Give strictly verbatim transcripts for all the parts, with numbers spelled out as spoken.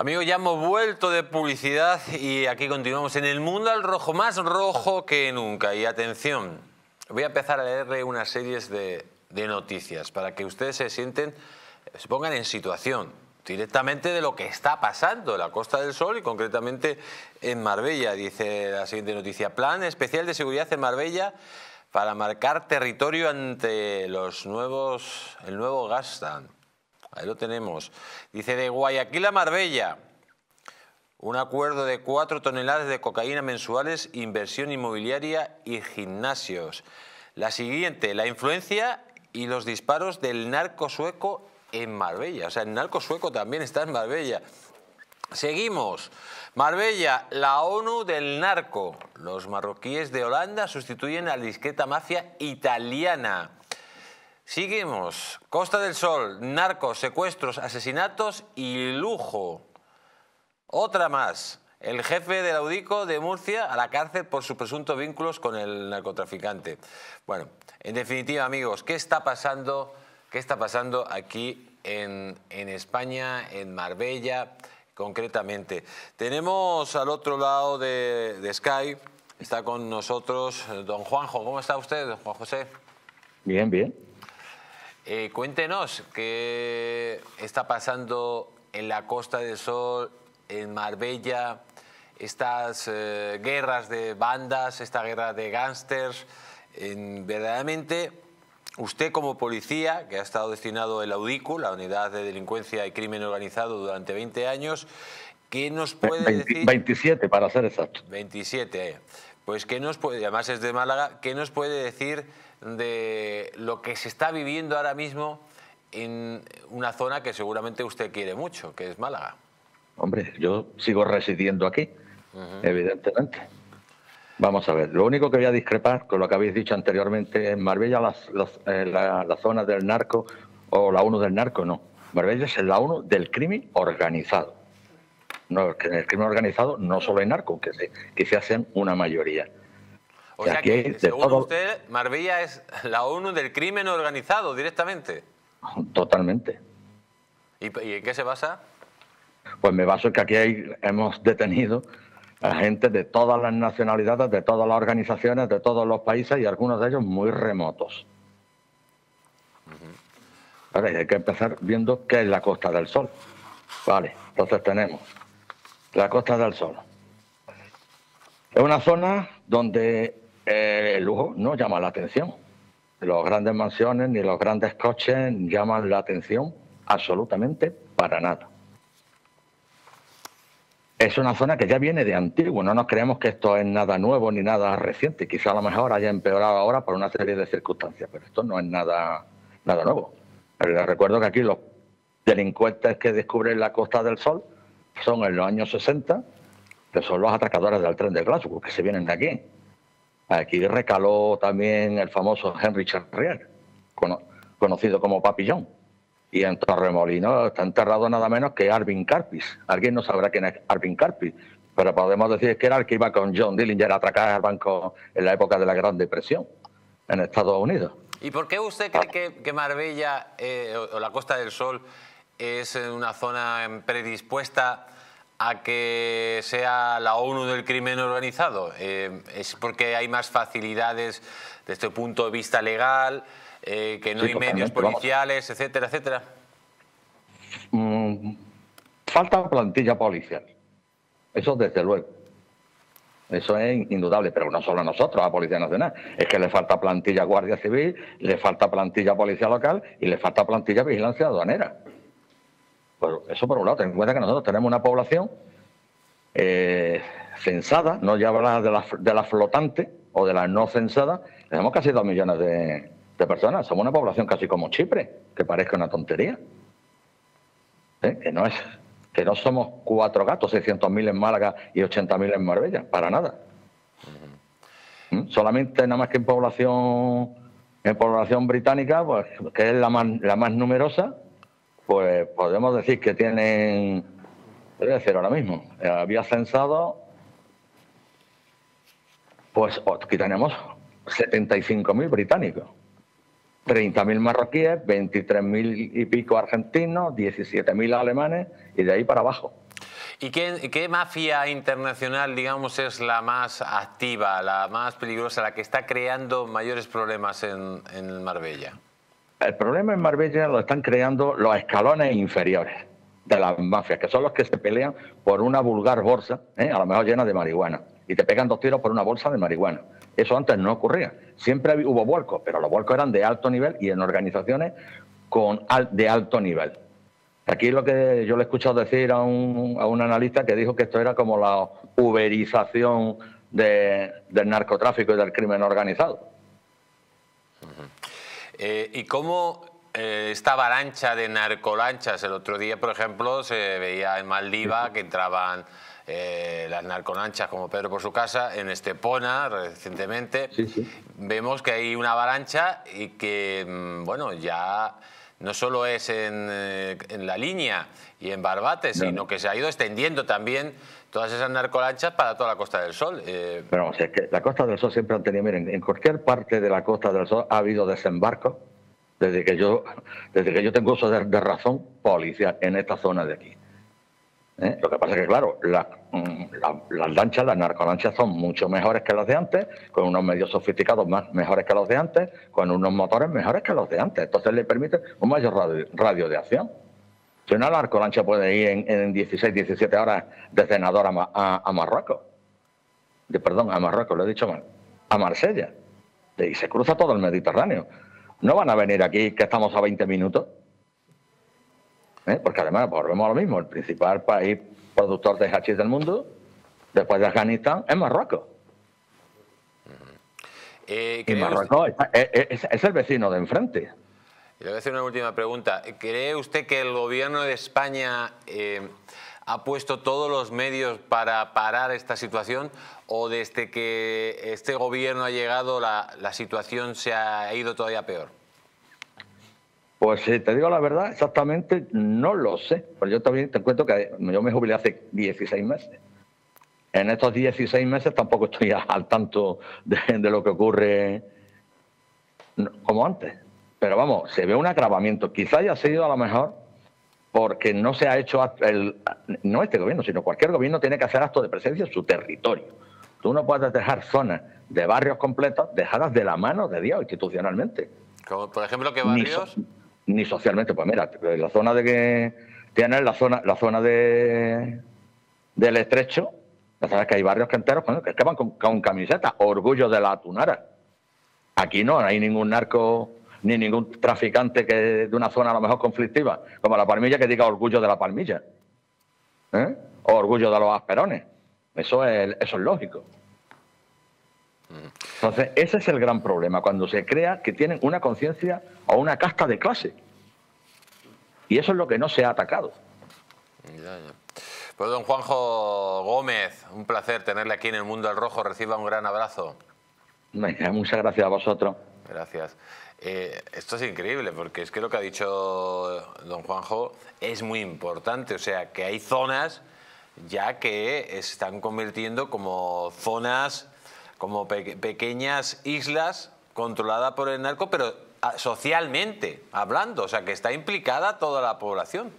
Amigos, ya hemos vuelto de publicidad y aquí continuamos en el mundo al rojo, más rojo que nunca. Y atención, voy a empezar a leerle unas series de, de noticias para que ustedes se sienten, se pongan en situación directamente de lo que está pasando en la Costa del Sol y concretamente en Marbella. Dice la siguiente noticia: plan especial de seguridad en Marbella para marcar territorio ante los nuevos, el nuevo Gazprom. Ahí lo tenemos. Dice: de Guayaquil a Marbella, un acuerdo de cuatro toneladas de cocaína mensuales, inversión inmobiliaria y gimnasios. La siguiente: la influencia y los disparos del narco sueco en Marbella. O sea, el narco sueco también está en Marbella. Seguimos. Marbella, la ONU del narco. Los marroquíes de Holanda sustituyen a la discreta mafia italiana. Seguimos. Costa del Sol, narcos, secuestros, asesinatos y lujo. Otra más. El jefe de la UDYCO de Murcia a la cárcel por sus presuntos vínculos con el narcotraficante. Bueno, en definitiva, amigos, ¿qué está pasando, qué está pasando aquí en, en España, en Marbella, concretamente? Tenemos al otro lado de, de Skype, está con nosotros don Juanjo. ¿Cómo está usted, don Juan José? Bien, bien. Eh, cuéntenos qué está pasando en la Costa del Sol, en Marbella, estas eh, guerras de bandas, esta guerra de gángsters. En, verdaderamente, usted como policía, que ha estado destinado en la UDYCO, la Unidad de Delincuencia y Crimen Organizado, durante veinte años, ¿qué nos puede veinte, decir? veintisiete, para ser exacto. veintisiete, eh. Pues ¿qué nos puede, además es de Málaga, qué nos puede decir de lo que se está viviendo ahora mismo en una zona que seguramente usted quiere mucho, que es Málaga? Hombre, yo sigo residiendo aquí, uh-huh. evidentemente. Vamos a ver, lo único que voy a discrepar con lo que habéis dicho anteriormente, en Marbella las, las, eh, la, la zona del narco o la ONU del narco, no. Marbella es la ONU del crimen organizado. No, que en el crimen organizado no solo hay narcos, que se, que se hacen una mayoría. O sea que, que según todo... usted, Marbella es la ONU del crimen organizado directamente. Totalmente. ¿Y, y en qué se basa? Pues me baso en que aquí hay, hemos detenido a gente de todas las nacionalidades, de todas las organizaciones, de todos los países y algunos de ellos muy remotos. Uh-huh. Ahora hay que empezar viendo qué es la Costa del Sol. Vale, entonces tenemos la Costa del Sol. Es una zona donde Eh, el lujo no llama la atención. Los grandes mansiones ni los grandes coches llaman la atención absolutamente para nada. Es una zona que ya viene de antiguo. No nos creemos que esto es nada nuevo ni nada reciente. Quizá a lo mejor haya empeorado ahora por una serie de circunstancias, pero esto no es nada, nada nuevo. Pero les recuerdo que aquí los delincuentes que descubren la Costa del Sol son en los años sesenta, que son los atracadores del tren de Glasgow, que se vienen de aquí. Aquí recaló también el famoso Henry Charrier, cono, conocido como Papillón. Y en Torremolinos está enterrado nada menos que Arvin Carpis. Alguien no sabrá quién es Arvin Carpis, pero podemos decir que era el que iba con John Dillinger a atracar al banco en la época de la Gran Depresión en Estados Unidos. ¿Y por qué usted cree que, que Marbella eh, o la Costa del Sol es una zona predispuesta a que sea la ONU del crimen organizado? Eh, ¿Es porque hay más facilidades desde el punto de vista legal, eh, que no sí, hay medios policiales, vamos, etcétera, etcétera? Mm, falta plantilla policial, eso desde luego. Eso es indudable, pero no solo a nosotros, a la Policía Nacional. Es que le falta plantilla Guardia Civil, le falta plantilla Policía Local y le falta plantilla Vigilancia Aduanera. Pero eso por un lado, ten en cuenta que nosotros tenemos una población eh, censada, no ya hablar de la, de la flotante o de la no censada, tenemos casi dos millones de, de personas, somos una población casi como Chipre, que parezca una tontería. ¿Eh? Que no es, que no somos cuatro gatos, seiscientos mil en Málaga y ochenta mil en Marbella, para nada. ¿Mm? Solamente nada más que en población, en población británica, pues, que es la más, la más numerosa, pues podemos decir que tienen, voy a decir ahora mismo, había censado, pues aquí tenemos setenta y cinco mil británicos, treinta mil marroquíes, veintitrés mil y pico argentinos, diecisiete mil alemanes y de ahí para abajo. ¿Y qué, qué mafia internacional, digamos, es la más activa, la más peligrosa, la que está creando mayores problemas en, en Marbella? El problema en Marbella lo están creando los escalones inferiores de las mafias, que son los que se pelean por una vulgar bolsa, ¿eh? a lo mejor llena de marihuana, y te pegan dos tiros por una bolsa de marihuana. Eso antes no ocurría. Siempre hubo vuelcos, pero los vuelcos eran de alto nivel y en organizaciones con al, de alto nivel. Aquí lo que yo le he escuchado decir a un, a un analista que dijo que esto era como la uberización de, del narcotráfico y del crimen organizado. Uh-huh. eh, ¿Y cómo eh, esta avalancha de narcolanchas? El otro día, por ejemplo, se veía en Maldivas que entraban... Eh, las narcolanchas como Pedro por su casa, en Estepona recientemente, sí, sí. Vemos que hay una avalancha y que, bueno, ya no solo es en, eh, en La Línea y en Barbate, no. sino que se ha ido extendiendo también todas esas narcolanchas para toda la Costa del Sol. Eh... Pero o sea, es que la Costa del Sol siempre han tenido, miren, en cualquier parte de la Costa del Sol ha habido desembarcos, desde que yo, desde que yo tengo uso de, de razón policial en esta zona de aquí. ¿Eh? Lo que pasa es que, claro, la, la, las lanchas, las narcolanchas son mucho mejores que las de antes, con unos medios sofisticados más mejores que los de antes, con unos motores mejores que los de antes. Entonces le permite un mayor radio, radio de acción. Si una narcolancha puede ir en, en dieciséis, diecisiete horas desde Nador a, a, a Marruecos, de, perdón, a Marruecos, lo he dicho mal, a Marsella, y se cruza todo el Mediterráneo. No van a venir aquí que estamos a veinte minutos. ¿Eh? Porque además volvemos a lo mismo, el principal país productor de hachís del mundo, después de Afganistán, es Marruecos. Eh, y Marruecos está, es, es el vecino de enfrente. Le voy a hacer una última pregunta. ¿Cree usted que el gobierno de España eh, ha puesto todos los medios para parar esta situación o desde que este gobierno ha llegado la, la situación se ha ido todavía peor? Pues si te digo la verdad, exactamente no lo sé. Pero yo también te cuento que yo me jubilé hace dieciséis meses. En estos dieciséis meses tampoco estoy al tanto de, de lo que ocurre como antes. Pero vamos, se ve un agravamiento. Quizá haya sido a lo mejor porque no se ha hecho, el, no este gobierno, sino cualquier gobierno tiene que hacer acto de presencia en su territorio. Tú no puedes dejar zonas de barrios completos dejadas de la mano de Dios institucionalmente. Como, por ejemplo, ¿qué barrios? Ni so Ni socialmente, pues mira, la zona de que tienen la zona, la zona de del Estrecho, ya sabes que hay barrios enteros que acaban con, con camiseta, orgullo de la Tunara. Aquí no, no hay ningún narco ni ningún traficante que de una zona a lo mejor conflictiva, como la Palmilla, que diga orgullo de la Palmilla, ¿eh? o orgullo de los Asperones. Eso es, eso es lógico. Entonces, ese es el gran problema, cuando se crea que tienen una conciencia o una casta de clase. Y eso es lo que no se ha atacado. Ya, ya. Pues don Juanjo Gómez, un placer tenerle aquí en El Mundo al Rojo. Reciba un gran abrazo. Venga, muchas gracias a vosotros. Gracias. Eh, esto es increíble, porque es que lo que ha dicho don Juanjo es muy importante. O sea, que hay zonas ya que se están convirtiendo como zonas... como pe pequeñas islas controladas por el narco, pero socialmente hablando, o sea, que está implicada toda la población.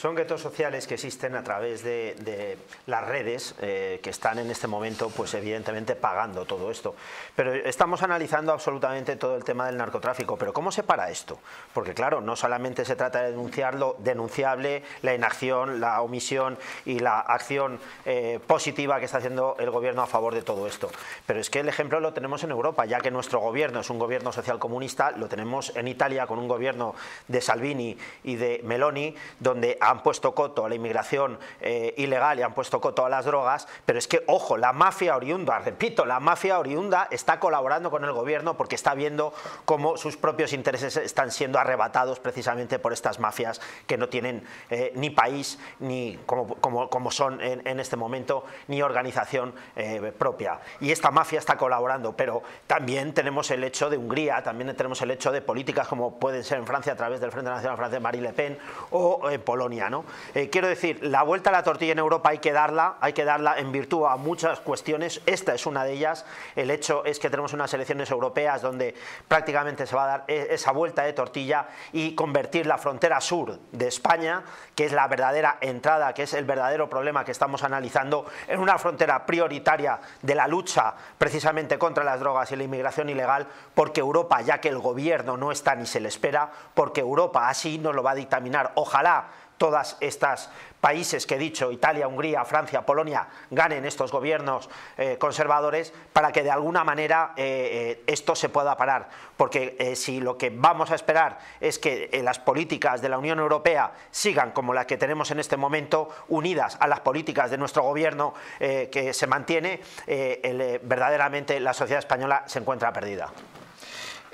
Son guetos sociales que existen a través de, de las redes eh, que están en este momento, pues evidentemente, pagando todo esto. Pero estamos analizando absolutamente todo el tema del narcotráfico. Pero ¿cómo se para esto? Porque claro, no solamente se trata de denunciar lo denunciable, la inacción, la omisión y la acción eh, positiva que está haciendo el gobierno a favor de todo esto. Pero es que el ejemplo lo tenemos en Europa, ya que nuestro gobierno es un gobierno socialcomunista, lo tenemos en Italia con un gobierno de Salvini y de Meloni, donde han puesto coto a la inmigración eh, ilegal y han puesto coto a las drogas, pero es que, ojo, la mafia oriunda, repito, la mafia oriunda está colaborando con el gobierno porque está viendo cómo sus propios intereses están siendo arrebatados precisamente por estas mafias que no tienen eh, ni país, ni como, como, como son en, en este momento, ni organización eh, propia. Y esta mafia está colaborando, pero también tenemos el hecho de Hungría, también tenemos el hecho de políticas como pueden ser en Francia a través del Frente Nacional Francés, Marine Le Pen, o en Polonia, Polonia, ¿no? Eh, quiero decir, la vuelta a la tortilla en Europa hay que darla, hay que darla en virtud a muchas cuestiones. Esta es una de ellas. El hecho es que tenemos unas elecciones europeas donde prácticamente se va a dar esa vuelta de tortilla y convertir la frontera sur de España, que es la verdadera entrada, que es el verdadero problema que estamos analizando, en una frontera prioritaria de la lucha precisamente contra las drogas y la inmigración ilegal, porque Europa, ya que el gobierno no está ni se le espera, porque Europa así nos lo va a dictaminar. Ojalá todas estas países que he dicho, Italia, Hungría, Francia, Polonia, ganen estos gobiernos eh, conservadores para que de alguna manera eh, eh, esto se pueda parar. Porque eh, si lo que vamos a esperar es que eh, las políticas de la Unión Europea sigan como las que tenemos en este momento, unidas a las políticas de nuestro gobierno eh, que se mantiene, eh, el, eh, verdaderamente la sociedad española se encuentra perdida.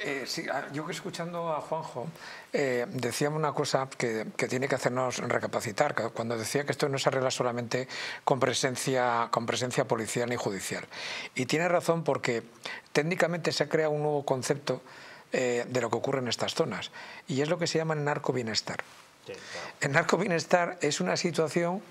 Eh, sí, yo que escuchando a Juanjo eh, decía una cosa que, que tiene que hacernos recapacitar, cuando decía que esto no se arregla solamente con presencia, con presencia policial ni judicial. Y tiene razón, porque técnicamente se ha creado un nuevo concepto eh, de lo que ocurre en estas zonas, y es lo que se llama narcobienestar. Sí, claro. El narcobienestar es una situación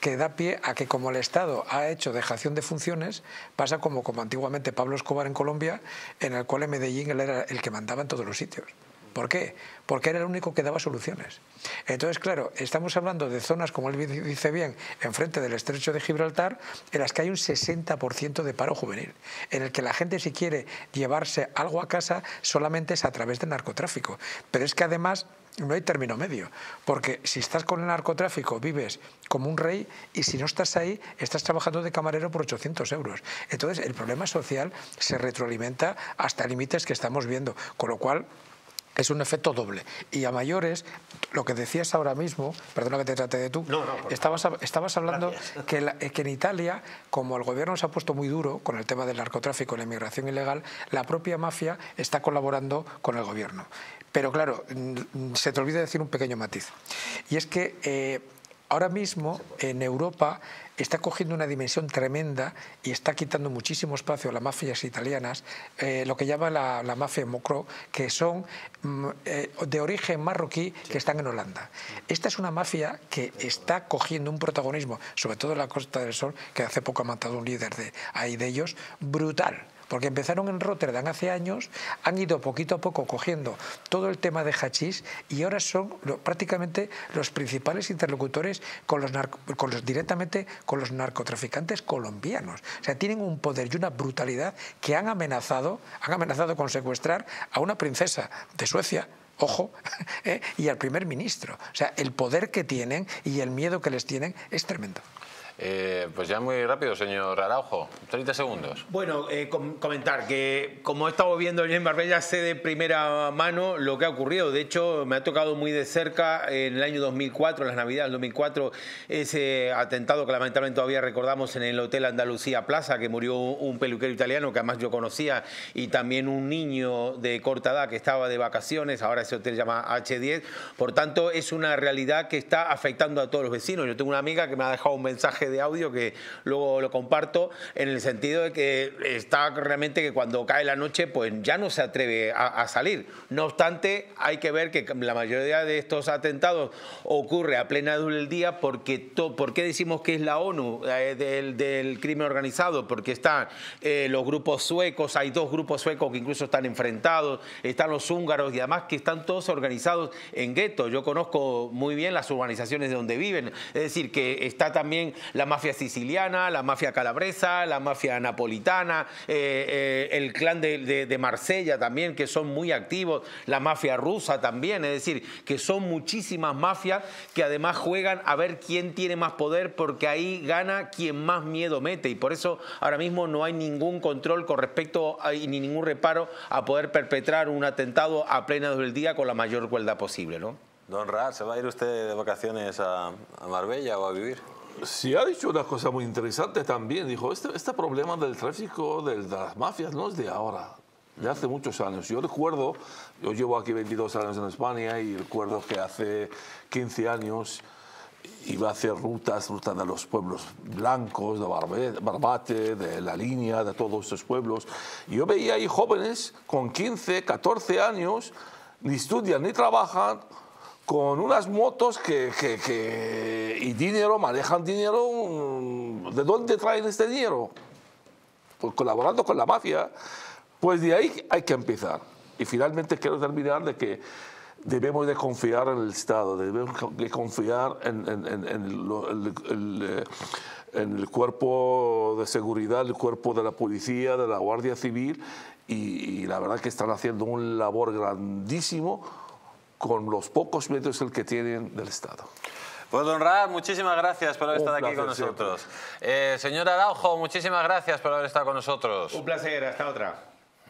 que da pie a que, como el Estado ha hecho dejación de funciones, pasa como, como antiguamente Pablo Escobar en Colombia, en el cual en Medellín él era el que mandaba en todos los sitios. ¿Por qué? Porque era el único que daba soluciones. Entonces, claro, estamos hablando de zonas, como él dice bien, enfrente del Estrecho de Gibraltar, en las que hay un sesenta por ciento de paro juvenil, en el que la gente, si quiere llevarse algo a casa, solamente es a través del narcotráfico. Pero es que además no hay término medio, porque si estás con el narcotráfico vives como un rey, y si no estás ahí estás trabajando de camarero por ochocientos euros. Entonces el problema social se retroalimenta hasta límites que estamos viendo, con lo cual es un efecto doble. Y a mayores, lo que decías ahora mismo, perdona que te trate de tú, no, no, estabas, estabas hablando que, la, que en Italia, como el gobierno se ha puesto muy duro con el tema del narcotráfico y la inmigración ilegal, la propia mafia está colaborando con el gobierno. Pero claro, se te olvida decir un pequeño matiz. Y es que eh, ahora mismo en Europa está cogiendo una dimensión tremenda y está quitando muchísimo espacio a las mafias italianas, eh, lo que llama la, la mafia Mocro, que son mm, eh, de origen marroquí, que están en Holanda. Esta es una mafia que está cogiendo un protagonismo, sobre todo en la Costa del Sol, que hace poco ha matado un líder de, ahí de ellos, brutal. Porque empezaron en Rotterdam hace años, han ido poquito a poco cogiendo todo el tema de hachís, y ahora son lo, prácticamente los principales interlocutores con los narco, con los, directamente con los narcotraficantes colombianos. O sea, tienen un poder y una brutalidad que han amenazado, han amenazado con secuestrar a una princesa de Suecia, ojo, ¿eh? y al primer ministro. O sea, el poder que tienen y el miedo que les tienen es tremendo. Eh, pues ya muy rápido, señor Araujo, treinta segundos. Bueno, eh, com comentar que, como he estado viendo en Marbella, sé de primera mano lo que ha ocurrido. De hecho, me ha tocado muy de cerca en el año dos mil cuatro, en las Navidades del dos mil cuatro, ese atentado que lamentablemente todavía recordamos en el Hotel Andalucía Plaza, que murió un peluquero italiano que además yo conocía, y también un niño de corta edad que estaba de vacaciones. Ahora ese hotel se llama hache diez. Por tanto, es una realidad que está afectando a todos los vecinos. Yo tengo una amiga que me ha dejado un mensaje de audio que luego lo comparto, en el sentido de que está realmente que cuando cae la noche pues ya no se atreve a, a salir. No obstante, hay que ver que la mayoría de estos atentados ocurre a plena luz del día, porque to, ¿por qué decimos que es la ONU eh, del, del crimen organizado? Porque están eh, los grupos suecos, hay dos grupos suecos que incluso están enfrentados, están los húngaros, y además que están todos organizados en guetos. Yo conozco muy bien las urbanizaciones de donde viven, es decir, que está también la mafia siciliana, la mafia calabresa, la mafia napolitana, eh, eh, el clan de, de, de Marsella también, que son muy activos, la mafia rusa también, es decir, que son muchísimas mafias que además juegan a ver quién tiene más poder, porque ahí gana quien más miedo mete, y por eso ahora mismo no hay ningún control con respecto a, ni ningún reparo a poder perpetrar un atentado a plena luz del día con la mayor crueldad posible, ¿no? Don Ra, ¿se va a ir usted de vacaciones a, a Marbella o a vivir? Sí, ha dicho una cosa muy interesante también. Dijo, este, este problema del tráfico, de, de las mafias, no es de ahora, de hace muchos años. Yo recuerdo, yo llevo aquí veintidós años en España, y recuerdo que hace quince años iba a hacer rutas, rutas de los pueblos blancos, de Barbate, de La Línea, de todos estos pueblos. Yo veía ahí jóvenes con quince, catorce años, ni estudian ni trabajan, con unas motos que, que, que y dinero, manejan dinero. ¿De dónde traen este dinero? Pues colaborando con la mafia. Pues de ahí hay que empezar. Y finalmente quiero terminar de que debemos de confiar en el Estado, debemos de confiar en, en, en, en, lo, en, en, en el cuerpo de seguridad, el cuerpo de la policía, de la Guardia Civil, y, y la verdad que están haciendo un labor grandísimo con los pocos medios el que tienen del Estado. Pues don Raad, muchísimas gracias por haber un estado placer, aquí con nosotros. Eh, señor Araujo, muchísimas gracias por haber estado con nosotros. Un placer, hasta otra.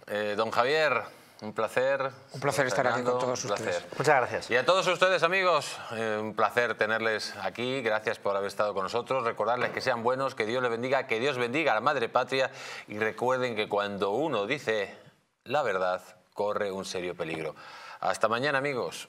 Eh, don Javier, un placer. Un placer estar aquí con todos ustedes. Muchas gracias. Y a todos ustedes, amigos, eh, un placer tenerles aquí. Gracias por haber estado con nosotros. Recordarles que sean buenos, que Dios les bendiga, que Dios bendiga a la Madre Patria. Y recuerden que cuando uno dice la verdad, corre un serio peligro. Hasta mañana, amigos.